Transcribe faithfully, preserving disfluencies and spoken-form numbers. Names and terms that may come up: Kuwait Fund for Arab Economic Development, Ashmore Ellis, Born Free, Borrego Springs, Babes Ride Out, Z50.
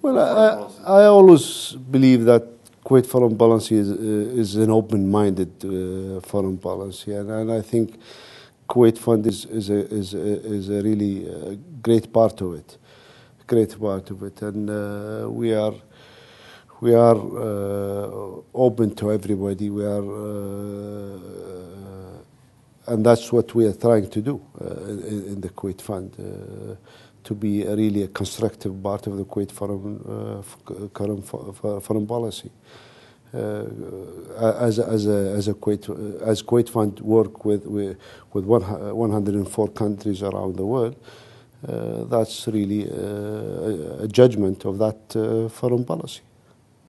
Well, I, I always believe that Kuwait foreign policy is, uh, is an open-minded uh, foreign policy, and, and I think Kuwait Fund is, is, a, is, a, is a really uh, great part of it, great part of it, and uh, we are we are uh, open to everybody. We are, uh, and that's what we are trying to do uh, in, in the Kuwait Fund. Uh, to be a really a constructive part of the Kuwait foreign, uh, foreign, foreign policy. Uh, as, as, a, as, a Kuwait, as Kuwait Fund work with, with, with one hundred four countries around the world, uh, that's really uh, a judgment of that uh, foreign policy.